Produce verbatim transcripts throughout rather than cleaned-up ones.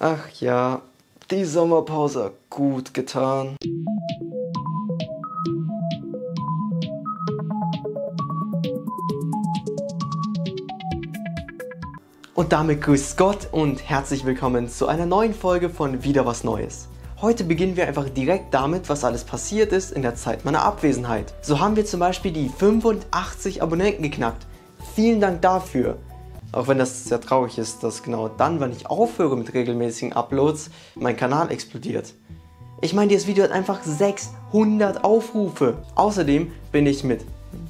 Ach ja, die Sommerpause hat gut getan. Und damit grüßt Gott und herzlich willkommen zu einer neuen Folge von Wieder was Neues. Heute beginnen wir einfach direkt damit, was alles passiert ist in der Zeit meiner Abwesenheit. So haben wir zum Beispiel die fünfundachtzig Abonnenten geknackt. Vielen Dank dafür. Auch wenn das sehr traurig ist, dass genau dann, wenn ich aufhöre mit regelmäßigen Uploads, mein Kanal explodiert. Ich meine, dieses Video hat einfach sechshundert Aufrufe. Außerdem bin ich mit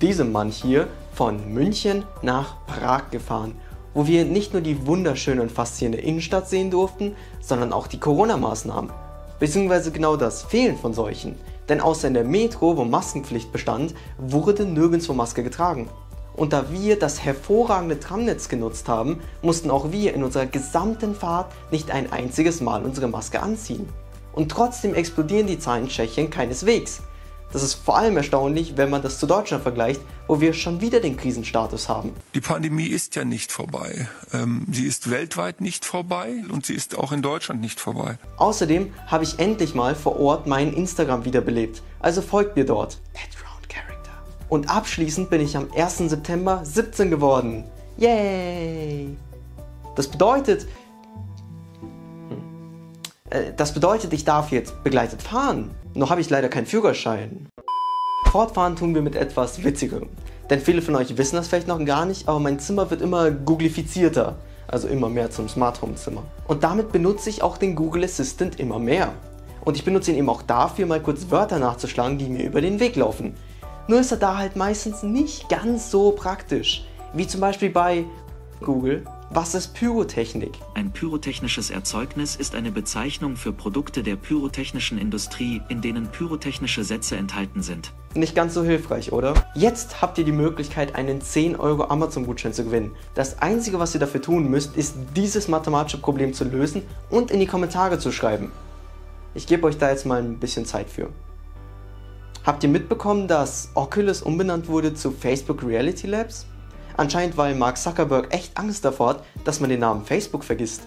diesem Mann hier von München nach Prag gefahren, wo wir nicht nur die wunderschöne und faszinierende Innenstadt sehen durften, sondern auch die Corona-Maßnahmen. Beziehungsweise genau das Fehlen von solchen. Denn außer in der Metro, wo Maskenpflicht bestand, wurde nirgendwo Maske getragen. Und da wir das hervorragende Tramnetz genutzt haben, mussten auch wir in unserer gesamten Fahrt nicht ein einziges Mal unsere Maske anziehen. Und trotzdem explodieren die Zahlen in Tschechien keineswegs. Das ist vor allem erstaunlich, wenn man das zu Deutschland vergleicht, wo wir schon wieder den Krisenstatus haben. Die Pandemie ist ja nicht vorbei. Ähm, sie ist weltweit nicht vorbei und sie ist auch in Deutschland nicht vorbei. Außerdem habe ich endlich mal vor Ort meinen Instagram wiederbelebt, also folgt mir dort. Und abschließend bin ich am ersten September siebzehn geworden. Yay! Das bedeutet, das bedeutet, ich darf jetzt begleitet fahren. Noch habe ich leider keinen Führerschein. Fortfahren tun wir mit etwas Witzigerem. Denn viele von euch wissen das vielleicht noch gar nicht, aber mein Zimmer wird immer googlifizierter. Also immer mehr zum Smart Home Zimmer. Und damit benutze ich auch den Google Assistant immer mehr. Und ich benutze ihn eben auch dafür, mal kurz Wörter nachzuschlagen, die mir über den Weg laufen. Nur ist er da halt meistens nicht ganz so praktisch. Wie zum Beispiel bei Google: Was ist Pyrotechnik? Ein pyrotechnisches Erzeugnis ist eine Bezeichnung für Produkte der pyrotechnischen Industrie, in denen pyrotechnische Sätze enthalten sind. Nicht ganz so hilfreich, oder? Jetzt habt ihr die Möglichkeit, einen zehn Euro Amazon-Gutschein zu gewinnen. Das Einzige, was ihr dafür tun müsst, ist, dieses mathematische Problem zu lösen und in die Kommentare zu schreiben. Ich gebe euch da jetzt mal ein bisschen Zeit für. Habt ihr mitbekommen, dass Oculus umbenannt wurde zu Facebook Reality Labs? Anscheinend, weil Mark Zuckerberg echt Angst davor hat, dass man den Namen Facebook vergisst.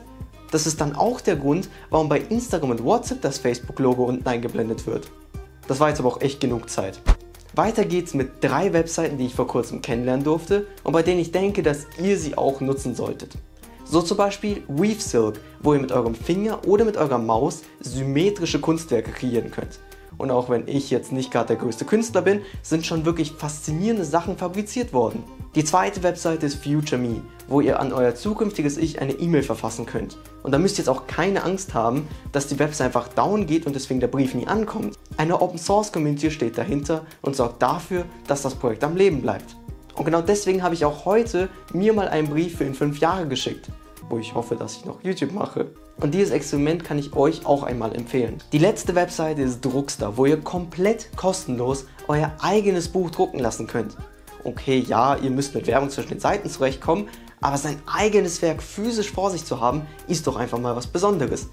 Das ist dann auch der Grund, warum bei Instagram und WhatsApp das Facebook-Logo unten eingeblendet wird. Das war jetzt aber auch echt genug Zeit. Weiter geht's mit drei Webseiten, die ich vor kurzem kennenlernen durfte und bei denen ich denke, dass ihr sie auch nutzen solltet. So zum Beispiel WeaveSilk, wo ihr mit eurem Finger oder mit eurer Maus symmetrische Kunstwerke kreieren könnt. Und auch wenn ich jetzt nicht gerade der größte Künstler bin, sind schon wirklich faszinierende Sachen fabriziert worden. Die zweite Webseite ist FutureMe, wo ihr an euer zukünftiges Ich eine E-Mail verfassen könnt. Und da müsst ihr jetzt auch keine Angst haben, dass die Webseite einfach down geht und deswegen der Brief nie ankommt. Eine Open Source Community steht dahinter und sorgt dafür, dass das Projekt am Leben bleibt. Und genau deswegen habe ich auch heute mir mal einen Brief für in fünf Jahre geschickt, wo ich hoffe, dass ich noch YouTube mache. Und dieses Experiment kann ich euch auch einmal empfehlen. Die letzte Webseite ist Druckster, wo ihr komplett kostenlos euer eigenes Buch drucken lassen könnt. Okay, ja, ihr müsst mit Werbung zwischen den Seiten zurechtkommen, aber sein eigenes Werk physisch vor sich zu haben, ist doch einfach mal was Besonderes.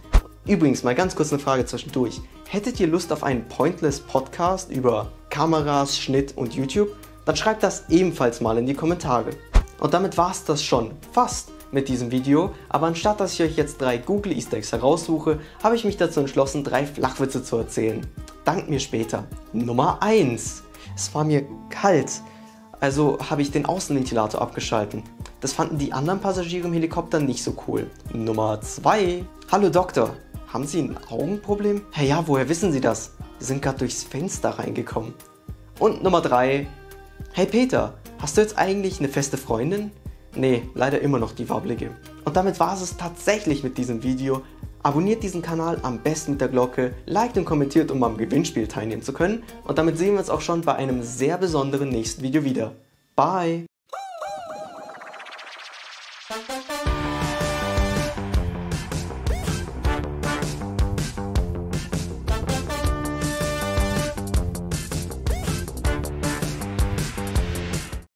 Übrigens, mal ganz kurz eine Frage zwischendurch. Hättet ihr Lust auf einen Pointless-Podcast über Kameras, Schnitt und YouTube? Dann schreibt das ebenfalls mal in die Kommentare. Und damit war's das schon fast mit diesem Video, aber anstatt dass ich euch jetzt drei Google Easter Eggs heraussuche, habe ich mich dazu entschlossen, drei Flachwitze zu erzählen. Dankt mir später. Nummer eins. Es war mir kalt, also habe ich den Außenventilator abgeschalten. Das fanden die anderen Passagiere im Helikopter nicht so cool. Nummer zwei. Hallo Doktor, haben Sie ein Augenproblem? Hä, ja, woher wissen Sie das? Sie sind gerade durchs Fenster reingekommen. Und Nummer drei. Hey Peter, hast du jetzt eigentlich eine feste Freundin? Nee, leider immer noch die wabblige. Und damit war es tatsächlich mit diesem Video. Abonniert diesen Kanal am besten mit der Glocke, liked und kommentiert, um am Gewinnspiel teilnehmen zu können. Und damit sehen wir uns auch schon bei einem sehr besonderen nächsten Video wieder. Bye!